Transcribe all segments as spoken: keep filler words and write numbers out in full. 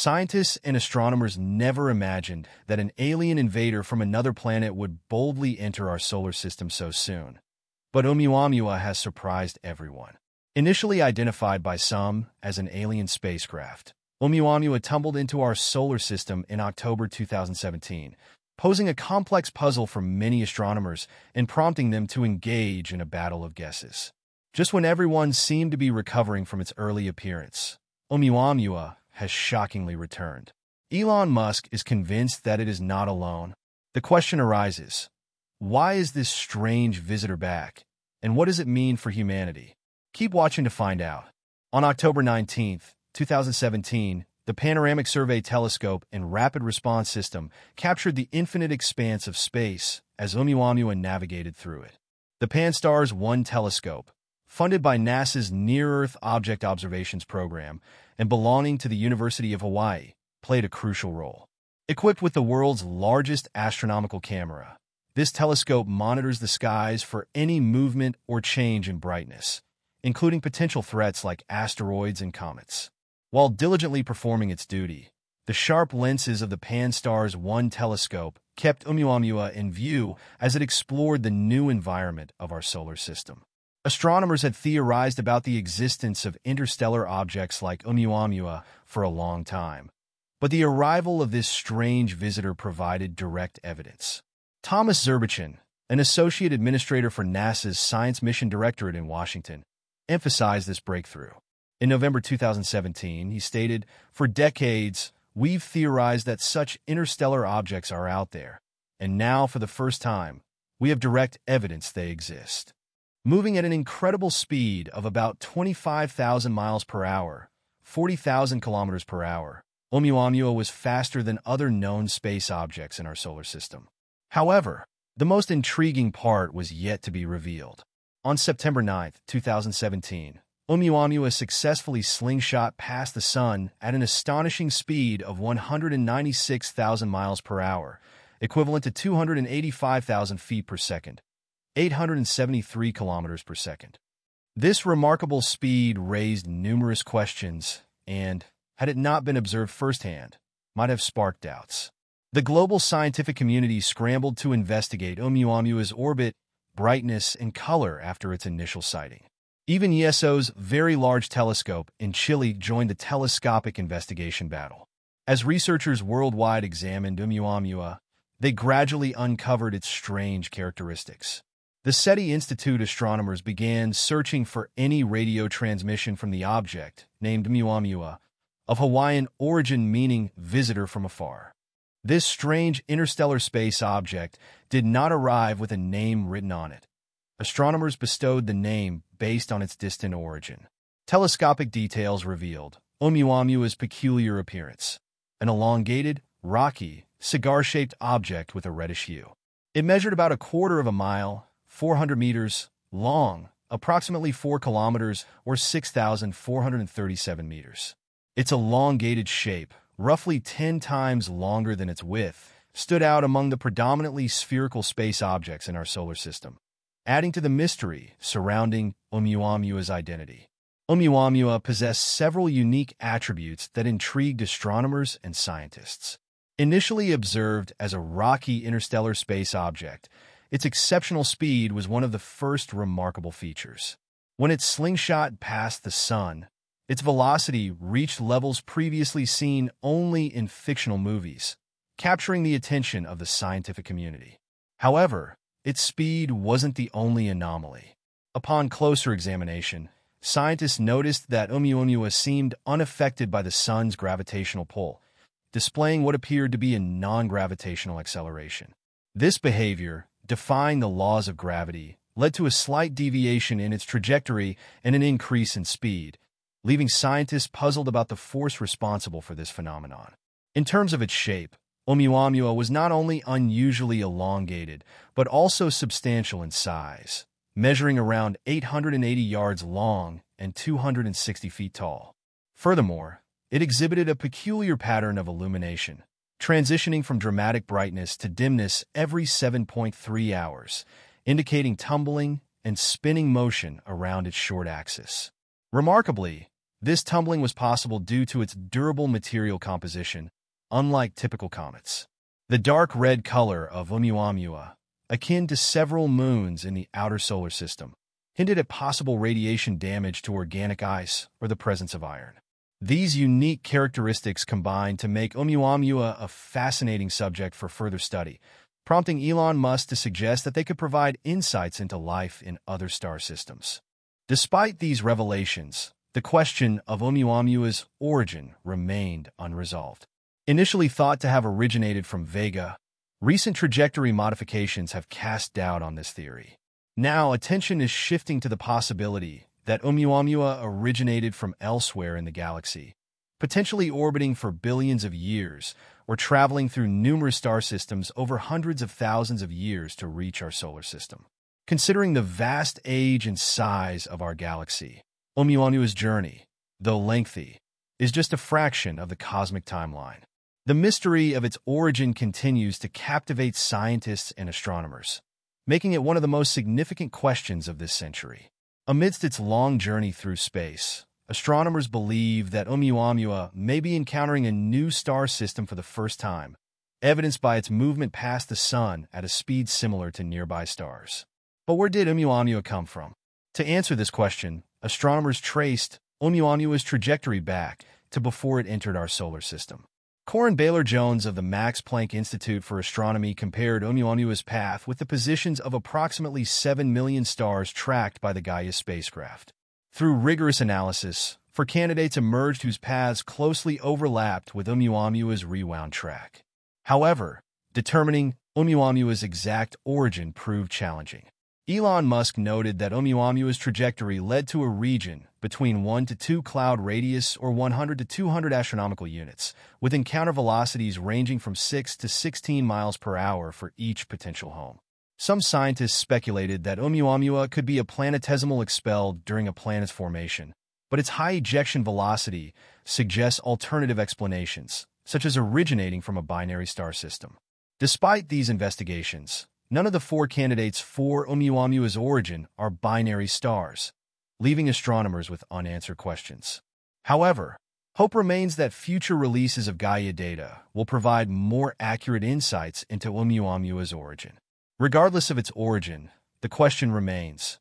Scientists and astronomers never imagined that an alien invader from another planet would boldly enter our solar system so soon. But Oumuamua has surprised everyone. Initially identified by some as an alien spacecraft, Oumuamua tumbled into our solar system in October two thousand seventeen, posing a complex puzzle for many astronomers and prompting them to engage in a battle of guesses. Just when everyone seemed to be recovering from its early appearance, Oumuamua has shockingly returned. Elon Musk is convinced that it is not alone. The question arises, why is this strange visitor back, and what does it mean for humanity? Keep watching to find out. On October nineteenth, two thousand seventeen, the Panoramic Survey Telescope and Rapid Response System captured the infinite expanse of space as Oumuamua navigated through it. The Pan-STARRS one telescope, funded by NASA's Near-Earth Object Observations Program and belonging to the University of Hawaii, played a crucial role. Equipped with the world's largest astronomical camera, this telescope monitors the skies for any movement or change in brightness, including potential threats like asteroids and comets. While diligently performing its duty, the sharp lenses of the Pan-STARRS one telescope kept Oumuamua in view as it explored the new environment of our solar system. Astronomers had theorized about the existence of interstellar objects like Oumuamua for a long time, but the arrival of this strange visitor provided direct evidence. Thomas Zurbuchen, an associate administrator for NASA's Science Mission Directorate in Washington, emphasized this breakthrough. In November two thousand seventeen, he stated, "For decades, we've theorized that such interstellar objects are out there, and now for the first time, we have direct evidence they exist." Moving at an incredible speed of about twenty-five thousand miles per hour, forty thousand kilometers per hour, Oumuamua was faster than other known space objects in our solar system. However, the most intriguing part was yet to be revealed. On September ninth, two thousand seventeen, Oumuamua successfully slingshot past the Sun at an astonishing speed of one hundred ninety-six thousand miles per hour, equivalent to two hundred eighty-five thousand feet per second, eight hundred seventy-three kilometers per second. This remarkable speed raised numerous questions and, had it not been observed firsthand, might have sparked doubts. The global scientific community scrambled to investigate Oumuamua's orbit, brightness, and color after its initial sighting. Even E S O's Very Large Telescope in Chile joined the telescopic investigation battle. As researchers worldwide examined Oumuamua, they gradually uncovered its strange characteristics. The SETI Institute astronomers began searching for any radio transmission from the object, named Oumuamua, of Hawaiian origin meaning visitor from afar. This strange interstellar space object did not arrive with a name written on it. Astronomers bestowed the name based on its distant origin. Telescopic details revealed Oumuamua's peculiar appearance, an elongated, rocky, cigar-shaped object with a reddish hue. It measured about a quarter of a mile, four hundred meters, long, approximately four kilometers or six thousand four hundred thirty-seven meters. Its elongated shape, roughly ten times longer than its width, stood out among the predominantly spherical space objects in our solar system, adding to the mystery surrounding Oumuamua's identity. Oumuamua possessed several unique attributes that intrigued astronomers and scientists. Initially observed as a rocky interstellar space object, its exceptional speed was one of the first remarkable features. When it slingshot past the Sun, its velocity reached levels previously seen only in fictional movies, capturing the attention of the scientific community. However, its speed wasn't the only anomaly. Upon closer examination, scientists noticed that Oumuamua seemed unaffected by the Sun's gravitational pull, displaying what appeared to be a non-gravitational acceleration. This behavior, defying the laws of gravity, led to a slight deviation in its trajectory and an increase in speed, leaving scientists puzzled about the force responsible for this phenomenon. In terms of its shape, Oumuamua was not only unusually elongated, but also substantial in size, measuring around eight hundred eighty yards long and two hundred sixty feet tall. Furthermore, it exhibited a peculiar pattern of illumination, transitioning from dramatic brightness to dimness every seven point three hours, indicating tumbling and spinning motion around its short axis. Remarkably, This tumbling was possible due to its durable material composition, unlike typical comets. The dark red color of Oumuamua, akin to several moons in the outer solar system, hinted at possible radiation damage to organic ice or the presence of iron. These unique characteristics combined to make Oumuamua a fascinating subject for further study, prompting Elon Musk to suggest that they could provide insights into life in other star systems. Despite these revelations, the question of Oumuamua's origin remained unresolved. Initially thought to have originated from Vega, recent trajectory modifications have cast doubt on this theory. Now, attention is shifting to the possibility that Oumuamua originated from elsewhere in the galaxy, potentially orbiting for billions of years or traveling through numerous star systems over hundreds of thousands of years to reach our solar system. Considering the vast age and size of our galaxy, Oumuamua's journey, though lengthy, is just a fraction of the cosmic timeline. The mystery of its origin continues to captivate scientists and astronomers, making it one of the most significant questions of this century. Amidst its long journey through space, astronomers believe that Oumuamua may be encountering a new star system for the first time, evidenced by its movement past the Sun at a speed similar to nearby stars. But where did Oumuamua come from? To answer this question, astronomers traced Oumuamua's trajectory back to before it entered our solar system. Corin Baylor-Jones of the Max Planck Institute for Astronomy compared Oumuamua's path with the positions of approximately seven million stars tracked by the Gaia spacecraft. Through rigorous analysis, four candidates emerged whose paths closely overlapped with Oumuamua's rewound track. However, determining Oumuamua's exact origin proved challenging. Elon Musk noted that Oumuamua's trajectory led to a region between one to two cloud radius or one hundred to two hundred astronomical units, with encounter velocities ranging from six to sixteen miles per hour for each potential home. Some scientists speculated that Oumuamua could be a planetesimal expelled during a planet's formation, but its high ejection velocity suggests alternative explanations, such as originating from a binary star system. Despite these investigations, none of the four candidates for Oumuamua's origin are binary stars, leaving astronomers with unanswered questions. However, hope remains that future releases of Gaia data will provide more accurate insights into Oumuamua's origin. Regardless of its origin, the question remains,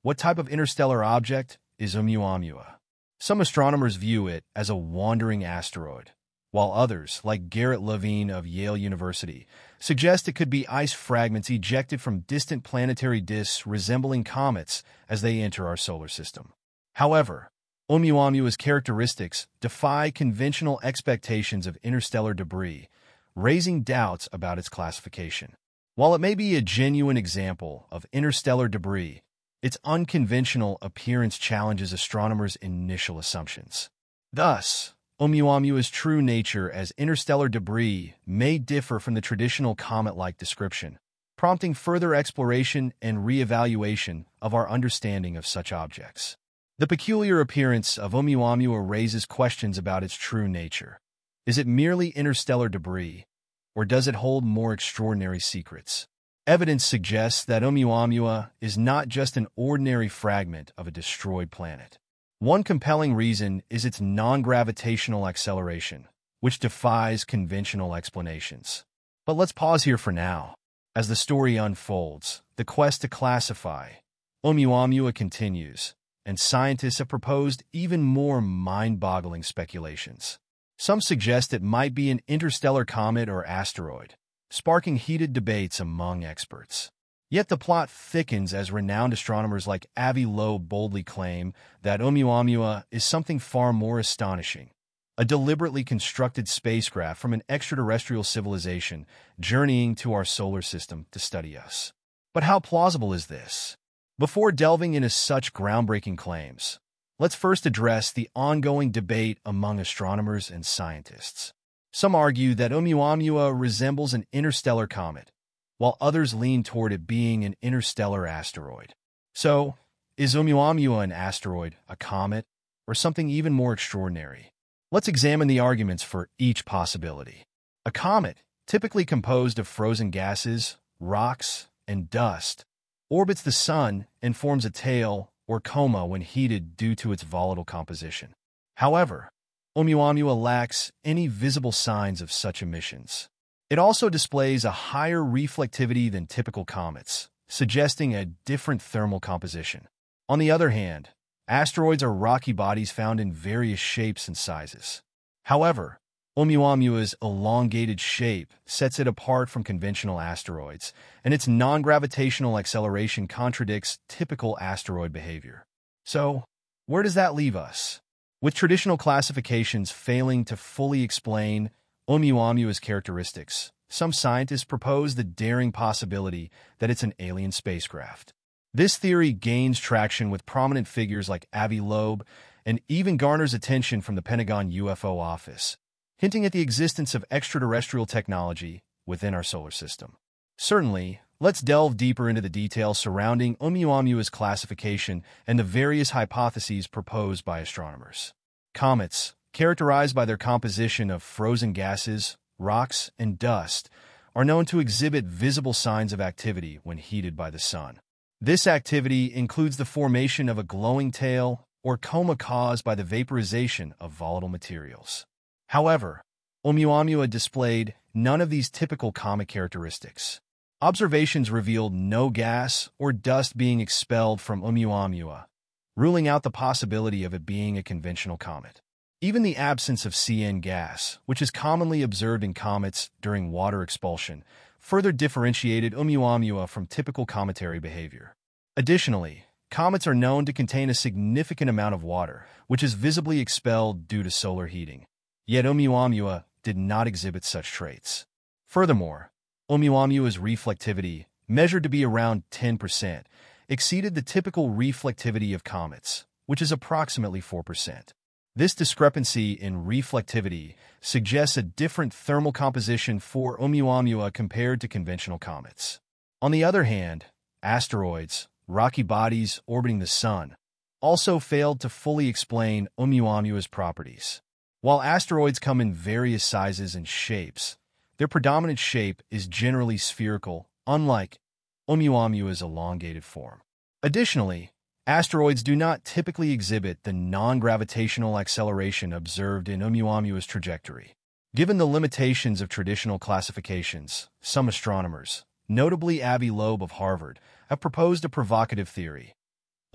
what type of interstellar object is Oumuamua? Some astronomers view it as a wandering asteroid, while others, like Garrett Levine of Yale University, suggest it could be ice fragments ejected from distant planetary disks resembling comets as they enter our solar system. However, Oumuamua's characteristics defy conventional expectations of interstellar debris, raising doubts about its classification. While it may be a genuine example of interstellar debris, its unconventional appearance challenges astronomers' initial assumptions. Thus, Oumuamua's true nature as interstellar debris may differ from the traditional comet-like description, prompting further exploration and re-evaluation of our understanding of such objects. The peculiar appearance of Oumuamua raises questions about its true nature. Is it merely interstellar debris, or does it hold more extraordinary secrets? Evidence suggests that Oumuamua is not just an ordinary fragment of a destroyed planet. One compelling reason is its non-gravitational acceleration, which defies conventional explanations. But let's pause here for now. As the story unfolds, the quest to classify Oumuamua continues, and scientists have proposed even more mind-boggling speculations. Some suggest it might be an interstellar comet or asteroid, sparking heated debates among experts. Yet the plot thickens as renowned astronomers like Avi Loeb boldly claim that Oumuamua is something far more astonishing, a deliberately constructed spacecraft from an extraterrestrial civilization journeying to our solar system to study us. But how plausible is this? Before delving into such groundbreaking claims, let's first address the ongoing debate among astronomers and scientists. Some argue that Oumuamua resembles an interstellar comet, while others lean toward it being an interstellar asteroid. So, is Oumuamua an asteroid, a comet, or something even more extraordinary? Let's examine the arguments for each possibility. A comet, typically composed of frozen gases, rocks, and dust, orbits the Sun and forms a tail or coma when heated due to its volatile composition. However, Oumuamua lacks any visible signs of such emissions. It also displays a higher reflectivity than typical comets, suggesting a different thermal composition. On the other hand, asteroids are rocky bodies found in various shapes and sizes. However, Oumuamua's elongated shape sets it apart from conventional asteroids, and its non-gravitational acceleration contradicts typical asteroid behavior. So, where does that leave us? With traditional classifications failing to fully explain Oumuamua's characteristics, some scientists propose the daring possibility that it's an alien spacecraft. This theory gains traction with prominent figures like Avi Loeb and even garners attention from the Pentagon U F O office, hinting at the existence of extraterrestrial technology within our solar system. Certainly, let's delve deeper into the details surrounding Oumuamua's classification and the various hypotheses proposed by astronomers. Comets, characterized by their composition of frozen gases, rocks, and dust, are known to exhibit visible signs of activity when heated by the sun. This activity includes the formation of a glowing tail or coma caused by the vaporization of volatile materials. However, Oumuamua displayed none of these typical comet characteristics. Observations revealed no gas or dust being expelled from Oumuamua, ruling out the possibility of it being a conventional comet. Even the absence of C N gas, which is commonly observed in comets during water expulsion, further differentiated Oumuamua from typical cometary behavior. Additionally, comets are known to contain a significant amount of water, which is visibly expelled due to solar heating. Yet Oumuamua did not exhibit such traits. Furthermore, Oumuamua's reflectivity, measured to be around ten percent, exceeded the typical reflectivity of comets, which is approximately four percent. This discrepancy in reflectivity suggests a different thermal composition for Oumuamua compared to conventional comets. On the other hand, asteroids, rocky bodies orbiting the sun, also failed to fully explain Oumuamua's properties. While asteroids come in various sizes and shapes, their predominant shape is generally spherical, unlike Oumuamua's elongated form. Additionally, asteroids do not typically exhibit the non-gravitational acceleration observed in Oumuamua's trajectory. Given the limitations of traditional classifications, some astronomers, notably Avi Loeb of Harvard, have proposed a provocative theory.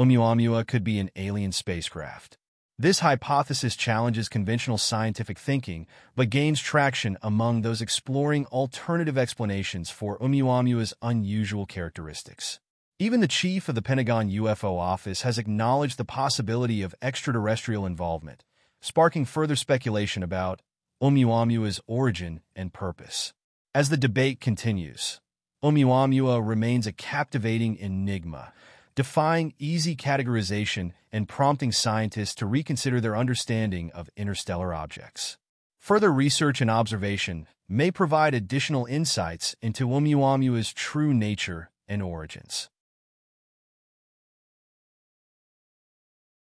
Oumuamua could be an alien spacecraft. This hypothesis challenges conventional scientific thinking, but gains traction among those exploring alternative explanations for Oumuamua's unusual characteristics. Even the chief of the Pentagon U F O office has acknowledged the possibility of extraterrestrial involvement, sparking further speculation about Oumuamua's origin and purpose. As the debate continues, Oumuamua remains a captivating enigma, defying easy categorization and prompting scientists to reconsider their understanding of interstellar objects. Further research and observation may provide additional insights into Oumuamua's true nature and origins.